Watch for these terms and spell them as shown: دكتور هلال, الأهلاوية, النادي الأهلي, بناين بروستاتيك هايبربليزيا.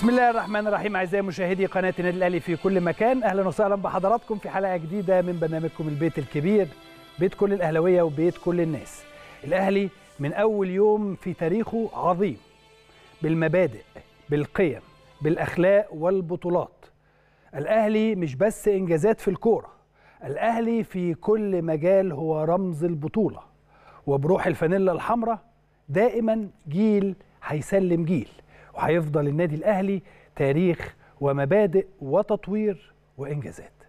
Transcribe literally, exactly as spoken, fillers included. بسم الله الرحمن الرحيم. اعزائي مشاهدي قناه النادي الاهلي في كل مكان، اهلا وسهلا بحضراتكم في حلقه جديده من برنامجكم البيت الكبير، بيت كل الاهلاويه وبيت كل الناس. الاهلي من اول يوم في تاريخه عظيم بالمبادئ بالقيم بالاخلاق والبطولات. الاهلي مش بس انجازات في الكوره، الاهلي في كل مجال هو رمز البطوله، وبروح الفانيلا الحمراء دائما جيل هيسلم جيل، وهيفضل النادي الأهلي تاريخ ومبادئ وتطوير وإنجازات.